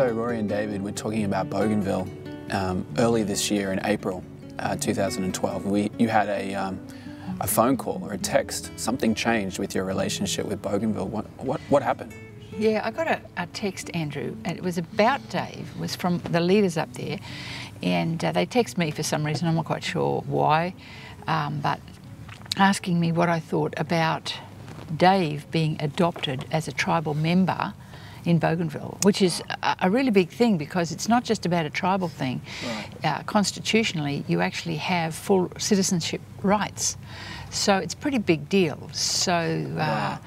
So Rory and David were talking about Bougainville early this year in April 2012. You had a phone call or a text. Something changed with your relationship with Bougainville. What happened? Yeah, I got a text, Andrew, and it was about Dave. It was from the leaders up there, and they text me for some reason. I'm not quite sure why, but asking me what I thought about Dave being adopted as a tribal member in Bougainville, which is a really big thing because it's not just about a tribal thing. Right. Constitutionally, you actually have full citizenship rights. So it's a pretty big deal. So, wow.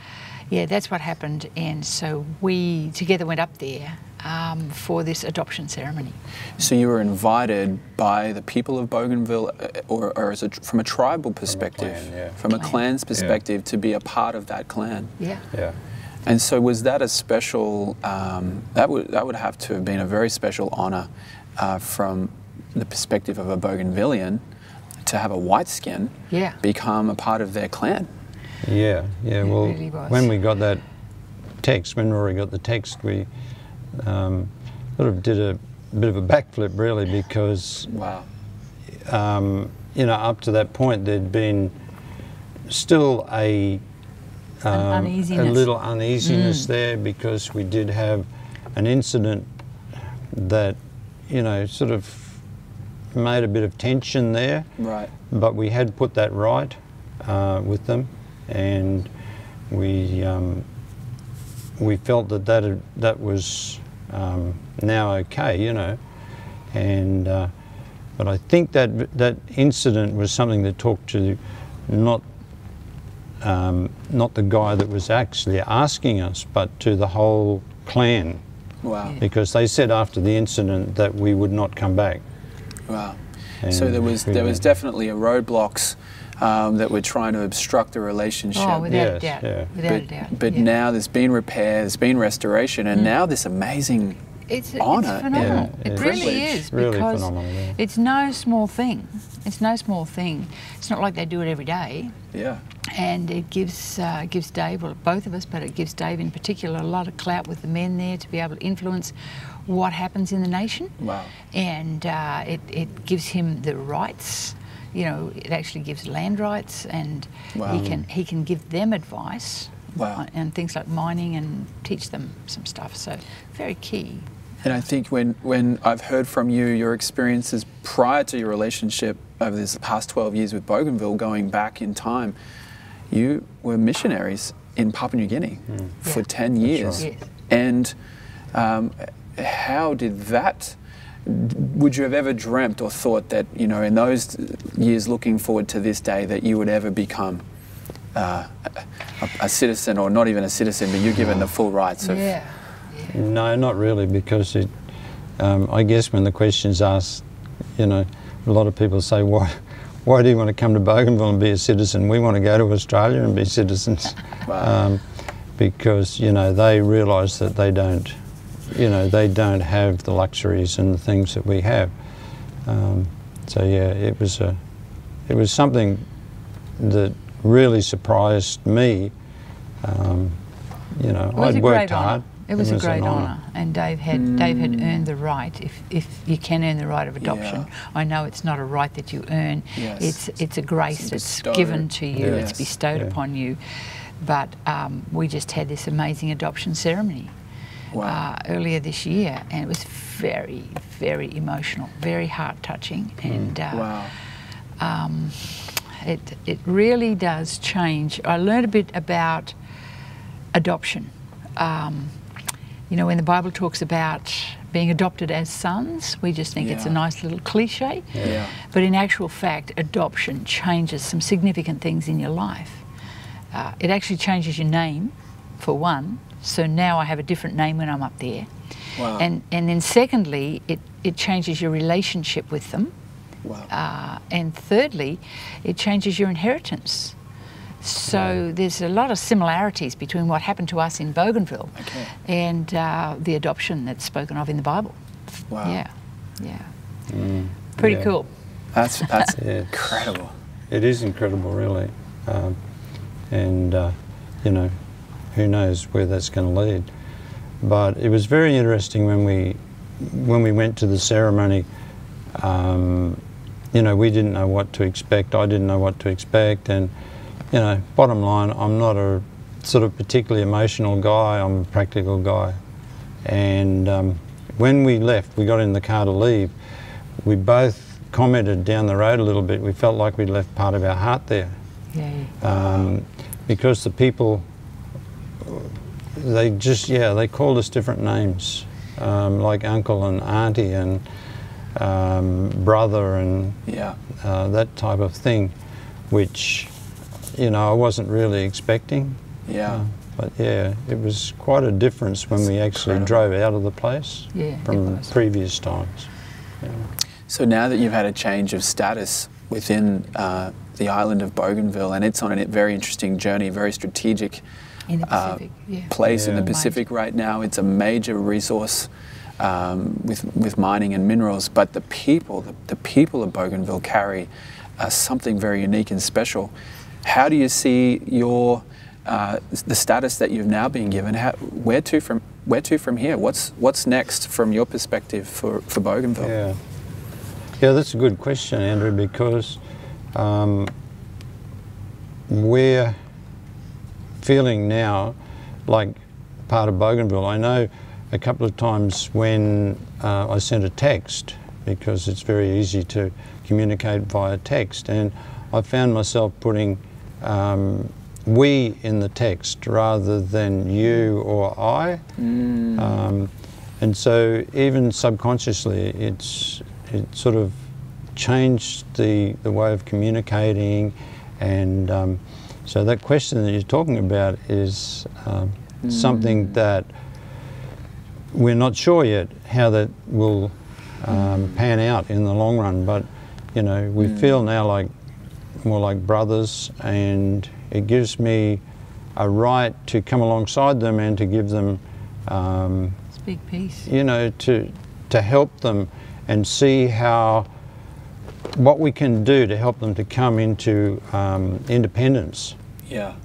Yeah, that's what happened. And so we together went up there for this adoption ceremony. So you were invited by the people of Bougainville or as from a tribal perspective, from a, clan, yeah. From a clan's perspective, yeah. To be a part of that clan. Yeah. Yeah. And so was that a special, that would have to have been a very special honour from the perspective of a Bougainvillian to have a white skin, yeah, become a part of their clan. Yeah, yeah, well, really when we got that text, when Rory got the text, we sort of did a bit of a backflip really because, wow. You know, up to that point there'd been still a little uneasiness, mm, there because we did have an incident that, you know, sort of made a bit of tension there. Right. But we had put that right with them, and we felt that was now okay, you know, and but I think that incident was something that talked to not the guy that was actually asking us, but to the whole clan. Wow. Yeah. Because they said after the incident that we would not come back. Wow. And so there was definitely a roadblocks that were trying to obstruct the relationship. Oh, without, yes, a doubt. Yeah. Without a doubt. But yeah, now there's been repair, there's been restoration, and, mm, now this amazing honour. It's phenomenal. Yeah, it really is, because really, yeah, it's no small thing. It's no small thing. It's not like they do it every day. Yeah. And it gives Dave, well, both of us, but it gives Dave in particular a lot of clout with the men there to be able to influence what happens in the nation. Wow. And it gives him the rights. You know, it actually gives land rights, and, wow, he can give them advice, wow, on things like mining and teach them some stuff. So very key. And I think when I've heard from you, your experiences prior to your relationship over this past 12 years with Bougainville, going back in time, you were missionaries in Papua New Guinea, mm, for, yeah, 10 years. Right. Yes. And how did that, would you have ever dreamt or thought that, you know, in those years looking forward to this day, that you would ever become a citizen, or not even a citizen, but you're given the full rights of... Yeah. Yeah. No, not really, because it, I guess when the question's asked, you know, a lot of people say, why do you want to come to Bougainville and be a citizen? We want to go to Australia and be citizens. Wow. Because, you know, they realise that they don't, you know, they don't have the luxuries and the things that we have. So yeah, it was something that really surprised me. You know, I'd worked hard. It was a great honour, and Dave had earned the right. If you can earn the right of adoption, yeah, I know it's not a right that you earn. Yes. It's a grace that's given to you. Yes. It's bestowed, yeah, upon you. But we just had this amazing adoption ceremony, wow, earlier this year, and it was very, very emotional, very heart touching, and wow. It really does change. I learned a bit about adoption. You know, when the Bible talks about being adopted as sons, we just think, yeah, it's a nice little cliche. Yeah. But in actual fact, adoption changes some significant things in your life. It actually changes your name, for one. So now I have a different name when I'm up there. Wow. And then secondly, it changes your relationship with them. Wow. And thirdly, it changes your inheritance. So there's a lot of similarities between what happened to us in Bougainville, okay, and the adoption that's spoken of in the Bible. Wow. Yeah, yeah. Mm. Pretty, yeah, cool. That's incredible. It is incredible, really. You know, who knows where that's going to lead. But it was very interesting when we when we went to the ceremony, you know, we didn't know what to expect. I didn't know what to expect, and you know, bottom line, I'm not a sort of particularly emotional guy. I'm a practical guy. And when we left, we got in the car to leave. We both commented down the road a little bit. We felt like we'd left part of our heart there, because the people, they just, they called us different names, like uncle and auntie and brother and that type of thing, which, you know, I wasn't really expecting. But yeah, it was quite a difference when we actually drove out of the place from previous times. So now that you've had a change of status within the island of Bougainville, and it's on a very interesting journey, very strategic in the Pacific, place in the Pacific right now. It's a major resource with mining and minerals, but the people of Bougainville carry something very unique and special. How do you see your the status that you've now been given? How, where to from here? What's next from your perspective for Bougainville? Yeah, that's a good question, Andrew, because we're feeling now like part of Bougainville. I know a couple of times when I sent a text, because it's very easy to communicate via text, and I found myself putting we in the text rather than you or I. And so even subconsciously it sort of changed the way of communicating. And so that question that you're talking about is something that we're not sure yet how that will pan out in the long run, but you know, we feel now like more like brothers, and it gives me a right to come alongside them and to give them big piece, you know, to help them and see how what we can do to help them to come into independence.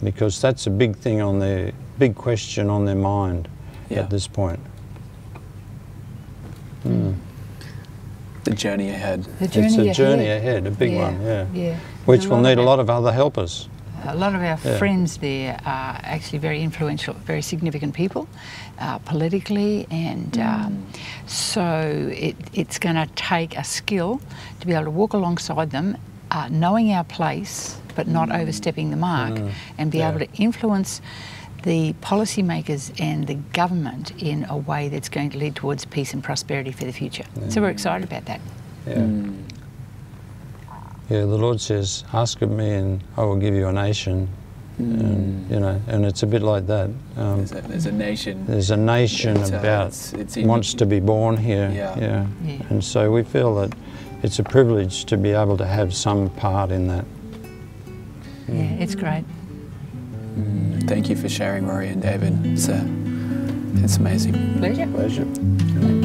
Because that's a big thing on their big question on their mind at this point. The journey ahead. It's a journey ahead, a big one. Which will need a lot of other helpers. A lot of our friends there are actually very influential, very significant people politically, and so it's going to take a skill to be able to walk alongside them, knowing our place but not overstepping the mark, and be able to influence the policymakers and the government in a way that's going to lead towards peace and prosperity for the future. So we're excited about that. Yeah, the Lord says, ask of me and I will give you a nation. And, you know, and it's a bit like that. There's a nation. There's a nation wants to be born here. And so we feel that it's a privilege to be able to have some part in that. Yeah, it's great. Thank you for sharing, Royree and David. It's amazing. Pleasure.